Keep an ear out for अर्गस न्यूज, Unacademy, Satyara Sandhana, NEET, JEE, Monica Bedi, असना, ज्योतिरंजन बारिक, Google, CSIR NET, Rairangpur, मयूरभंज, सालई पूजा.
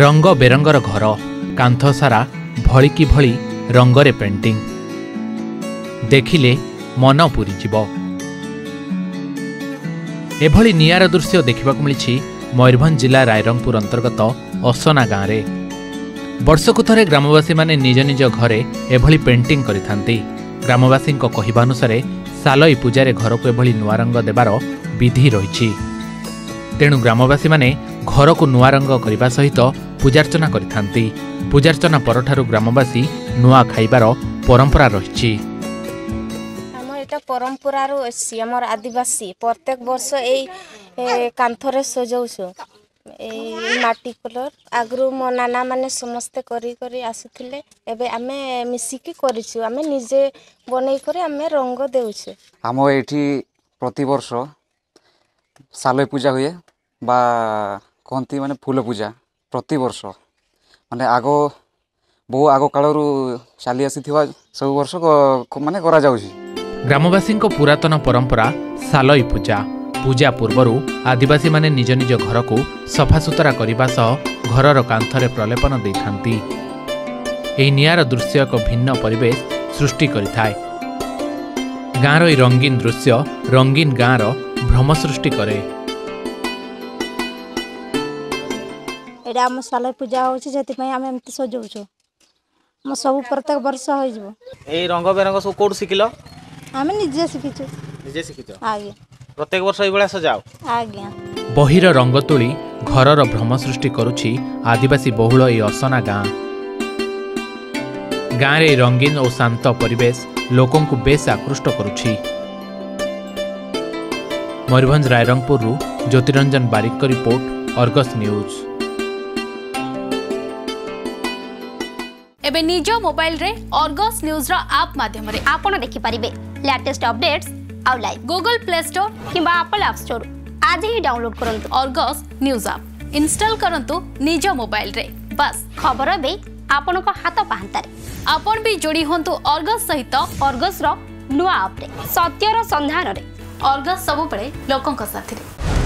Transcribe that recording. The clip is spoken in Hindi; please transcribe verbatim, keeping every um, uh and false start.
रंग बेरंगर घर कांथ सारा भलिकी भली रंगरे पेंटिंग देखिले मन पूरी जीव। एभली नियारा दृश्य देखा मिली मयूरभंज जिला रायरंगपुर अंतर्गत असना गाँव में। वर्षकु थरे ग्रामवासी माने निज निज घरे एभली पेंटिंग करिथांती। ग्रामवासी कहवानुसार सालई पूजारे घर को एभली नुआ रंग देवार विधि रही। तेणु ग्रामवासी माने घर को नुआ रंग करने सहित पूजार्चना करिथांती। पूजार्चना परठारु ग्रामवासी नुआ खाइबार परंपरा रही। परंपरा आमर आदिवासी प्रत्येक वर्ष ये कांथरे सजाऊँ माटी कलर आगु मो नाना माने समस्ते करी करी आसुले एबे आमे मिसिकी करिछु। आमे निजे बनै करे आमे रंग देउछु। आम एठी प्रति वर्ष सालय पूजा हुए बा कहती माने फूल पूजा प्रति वर्ष माने आगो बहु आगो कालरू चली आसीथिबा सब वर्ष माने करा जाउछि। ग्रामवासी पुरातन परंपरा सालई पूजा पूजा पूर्वरु आदिवासी माने निज निज घर को सफासुतरा करने सह घरर कांथरे प्रलेपन देखांती। एही नियार दृश्य एक भिन्न परिवेश सृष्टि करिथाए। गाँर एही रंगीन दृश्य रंगीन गाँर भ्रम सृष्टि करे। एडा हम सालई पूजा होछि जेति पय हम एमति सजौछु हम सब प्रत्येक वर्ष होय जबो। एही रंग बेरंग सब कोड सिकिलो आमे निजे सिकिछु। निजे सिकितो आगे प्रत्येक वर्ष एबेला सजाओ आगे। बहिर रंग तुली घरर भ्रम सृष्टि करुछि आदिवासी बहुल ए असना गाँ। गाँ रे रंगीन और शांत परिवेश लोकों को बेस आकृष्ट करुछि। मयूरभंज रायरंगपुर रु ज्योतिरंजन बारिक की रिपोर्ट अर्गस न्यूज। एबे निज मोबाइल रे अर्गस न्यूज रा आप माध्यम रे आपण देखि परिबे लेटेस्ट अपडेट्स आउ लाइव। गूगल प्ले स्टोर किबा एप्पल ऐप स्टोर आज ही डाउनलोड करंतु अर्गस न्यूज ऐप। इंस्टॉल करंतु निज मोबाइल रे। बस खबर बे आपण को हाथ पाहंतारे। आपण भी जोडी होंतु अर्गस सहित। अर्गस रो नुवा ऐप रे सत्यर संधान रे अर्गस सब पळे लोकन का साथी रे।